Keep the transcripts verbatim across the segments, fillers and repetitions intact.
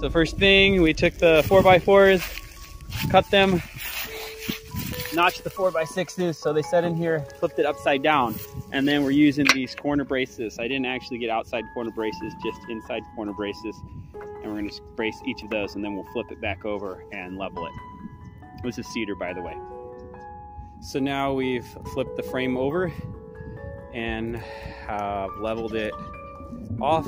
So first thing, we took the four by fours, cut them, notched the four by sixes so they set in here, flipped it upside down, and then we're using these corner braces. I didn't actually get outside corner braces, just inside corner braces, and we're going to brace each of those and then we'll flip it back over and level it. It was a cedar, by the way. So now we've flipped the frame over and have leveled it off.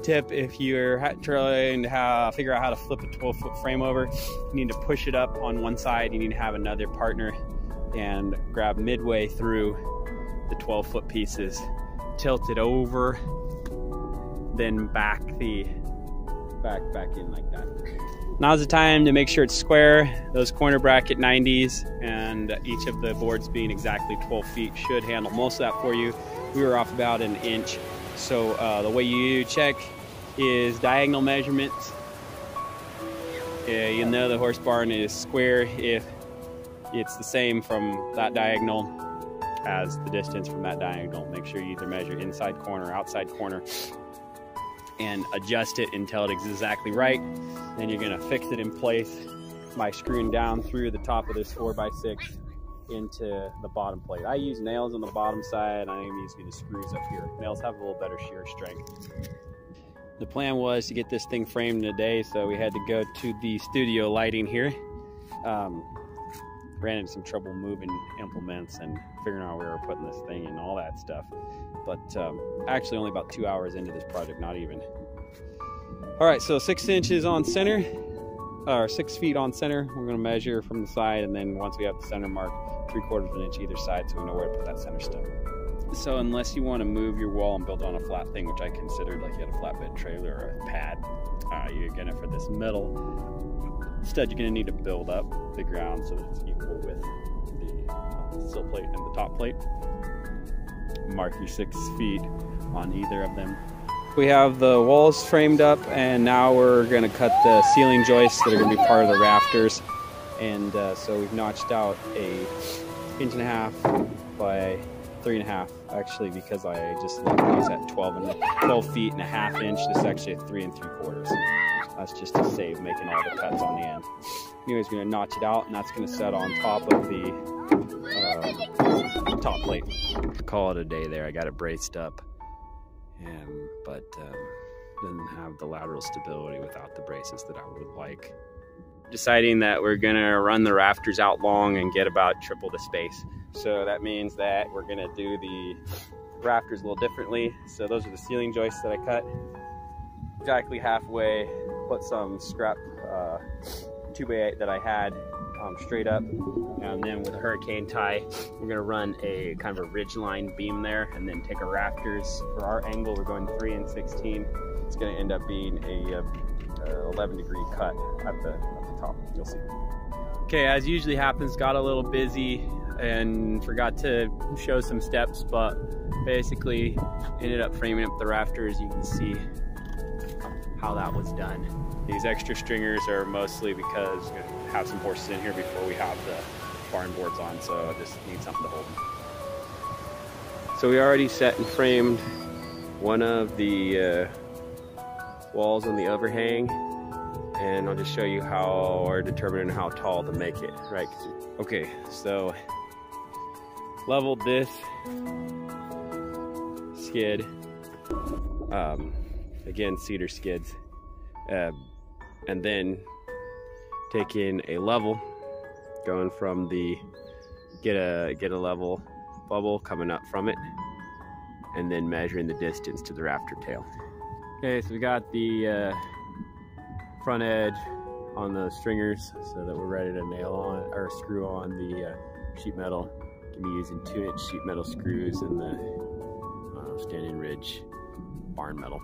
Tip: if you're trying to have, figure out how to flip a twelve foot frame over, you need to push it up on one side. You need to have another partner and grab midway through the twelve foot pieces, tilt it over, then back the back back in like that. Now's the time to make sure it's square. Those corner bracket nineties and each of the boards being exactly twelve feet should handle most of that for you. We were off about an inch. So uh, the way you check is diagonal measurements. Uh, you know the horse barn is square if it's the same from that diagonal as the distance from that diagonal. Make sure you either measure inside corner or outside corner and adjust it until it is exactly right. Then you're gonna fix it in place by screwing down through the top of this four by six into the bottom plate. I use nails on the bottom side. I use the screws up here. Nails have a little better shear strength. The plan was to get this thing framed today, so we had to go to the studio lighting here. Um, ran into some trouble moving implements and figuring out where we were putting this thing and all that stuff. But um, actually only about two hours into this project, not even. All right, so six inches on center, or six feet on center. We're gonna measure from the side, and then once we have the center mark, three quarters of an inch either side so we know where to put that center stuff. So unless you want to move your wall and build on a flat thing, which I considered like you had a flatbed trailer or a pad, uh, you're gonna, for this middle, instead you're gonna need to build up the ground so that it's equal with the sill plate and the top plate. Mark your six feet on either of them. We have the walls framed up, and now we're gonna cut the ceiling joists that are gonna be part of the rafters. And uh, so we've notched out a inch and a half by three and a half, actually, because I just left these at twelve and twelve feet and a half inch. This is actually a three and three quarters. That's just to save making all the cuts on the end. Anyways, we're gonna notch it out, and that's gonna set on top of the uh, top plate. Call it a day there. I got it braced up, and but um, didn't have the lateral stability without the braces that I would like. Deciding that we're gonna run the rafters out long and get about triple the space. So that means that we're gonna do the rafters a little differently. So those are the ceiling joists that I cut. Exactly halfway, put some scrap uh, two by eight that I had um, straight up. And then with a hurricane tie, we're gonna run a kind of a ridgeline beam there and then take our rafters. For our angle, we're going three and sixteen. It's gonna end up being a uh, eleven degree cut at the top, you'll see. Okay, as usually happens, got a little busy and forgot to show some steps, but basically ended up framing up the rafters. You can see how that was done. These extra stringers are mostly because we're gonna have some horses in here before we have the barn boards on, so I just need something to hold them. So we already set and framed one of the uh, walls on the overhang, and I'll just show you how we're determining how tall to make it, right? Okay, so leveled this skid. Um, again, cedar skids. Uh, and then take in a level, going from the, get a, get a level bubble coming up from it, and then measuring the distance to the rafter tail. Okay, so we got the, uh, front edge on the stringers so that we're ready to nail on or screw on the uh, sheet metal. Can be using two inch sheet metal screws and the uh, standing ridge barn metal.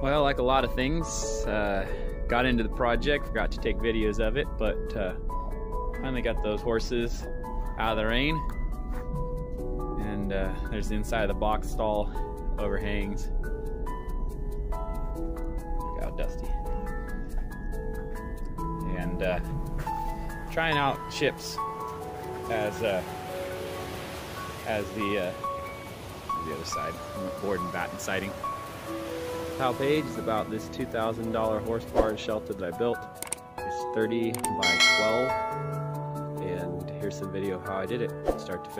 Well, like a lot of things, uh, got into the project, forgot to take videos of it, but uh, finally got those horses out of the rain. And uh, there's the inside of the box stall overhangs. Dusty and uh, trying out chips as uh, as the uh, the other side board and batten siding. HowPage is about this two thousand dollar horsepower and shelter that I built. It's thirty by twelve, and here's some video of how I did it, start to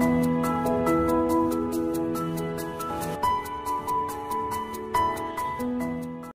finish.